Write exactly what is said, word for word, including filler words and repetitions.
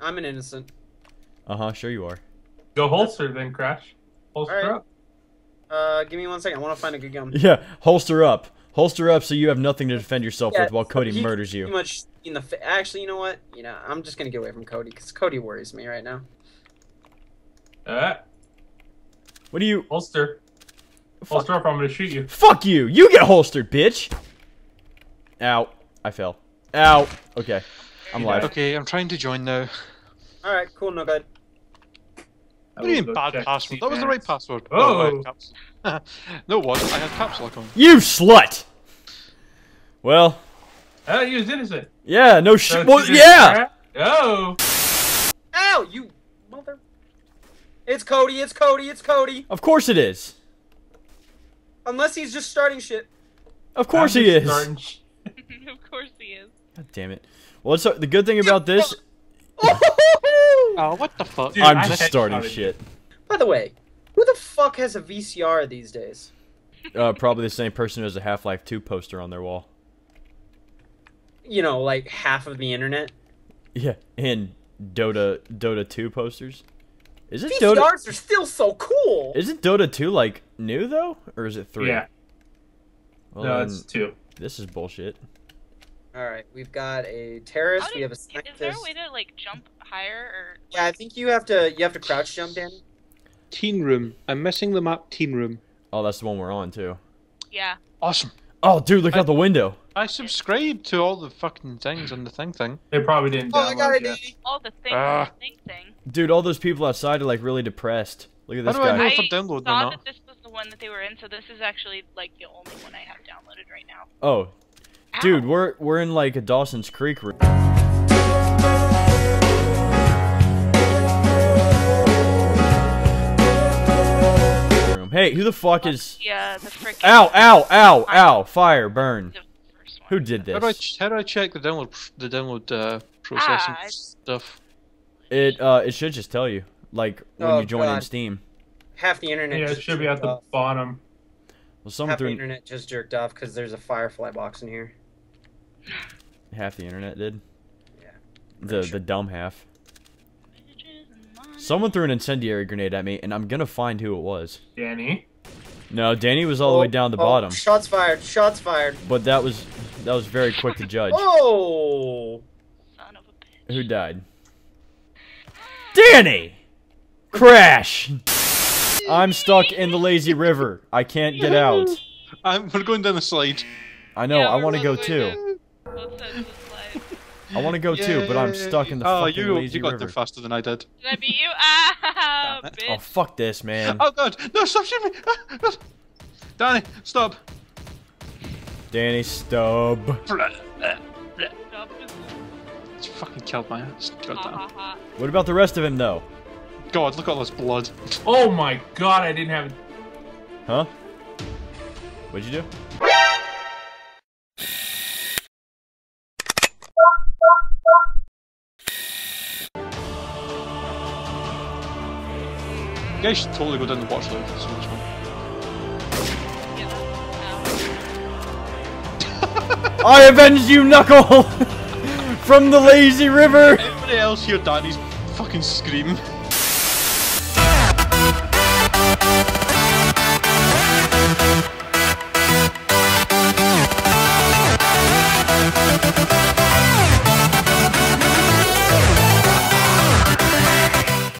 I'm an innocent. Uh-huh, sure you are. Go holster then, Crash. Holster right. up. Uh, give me one second. I want to find a good gun. Yeah, holster up. Holster up so you have nothing to defend yourself yeah, with while Cody murders you. Pretty much in the fa Actually, you know what? You know, I'm just going to get away from Cody because Cody worries me right now. Uh, what do you... Holster. Fuck. Holster up, I'm going to shoot you. Fuck you! You get holstered, bitch! Ow. I fell. Ow. Okay. I'm live. Okay, I'm trying to join now. Alright, cool, no good. What do you mean bad password? That was the right password. Oh! oh no, it wasn't. I had caps lock on. You slut! Well... Oh, you was innocent. Yeah, no shit. So well, yeah! Oh! Ow, you mother... It's Cody, it's Cody, it's Cody! Of course it is. Unless he's just starting shit. Of course he is. Of course he is. God damn it. Well, it's, uh, the good thing about this... Oh, what the fuck? Dude, I'm just starting shit. By the way, who the fuck has a V C R these days? Uh, probably the same person who has a Half-Life two poster on their wall. You know, like half of the internet. Yeah, and Dota Dota two posters. Isn't V C Rs Dota... are still so cool. Isn't Dota two like new though, or is it three? Yeah. Well, no, it's two. This is bullshit. All right, we've got a terrorist. We have a scientist. Is there a way to like jump higher? Or, like... Yeah, I think you have to. You have to crouch jump, Dani. Teen Room. I'm missing the map. Teen Room. Oh, that's the one we're on too. Yeah. Awesome. Oh, dude, look I, out the window. I subscribed to all the fucking things on the thing thing. They probably didn't. Oh, I got it. All the things. Uh, the thing thing. Dude, all those people outside are like really depressed. Look at this guy. How do I know if I download or not? I thought that this was the one that they were in, so this is actually like the only one I have downloaded right now. Oh. Dude, we're we're in like a Dawson's Creek room. Hey, who the fuck is? Yeah, the frickin'. Ow! Ow! Ow! Ow! Fire! Burn! Who did this? How do I, how do I check the download the download uh, processing ah, stuff? It uh it should just tell you like when oh, you join God. in Steam. Half the internet. Yeah, it should be at the off. bottom. Well, some Half through... the internet just jerked off because there's a Firefly box in here. Half the internet did? Yeah. The sure. the dumb half. Someone threw an incendiary grenade at me, and I'm going to find who it was. Dani? No, Dani was all oh, the way down the oh, bottom. Shots fired. Shots fired. But that was that was very quick to judge. Oh! Son of a bitch. Who died? Dani! Crash! I'm stuck in the Lazy River. I can't get out. I'm we're going down the slide. I know. Yeah, I want to go too. I want to go yeah, too, but I'm stuck in the oh, fucking you, Lazy you River. Oh, you got there faster than I did. Did I beat you? Ah, bitch. Oh, fuck this, man. Oh god, no! Stop shooting me! Ah, no. Dani, stop. Dani, stop. It's fucking killed my ass. Goddamn. What about the rest of him, though? God, look at all this blood. Oh my god, I didn't have... Huh? What'd you do? You guys should totally go down the watch list. It's so much fun. I avenged you, Knuckle! From the Lazy River! Everybody else hear Dani's fucking scream. We'll be right back.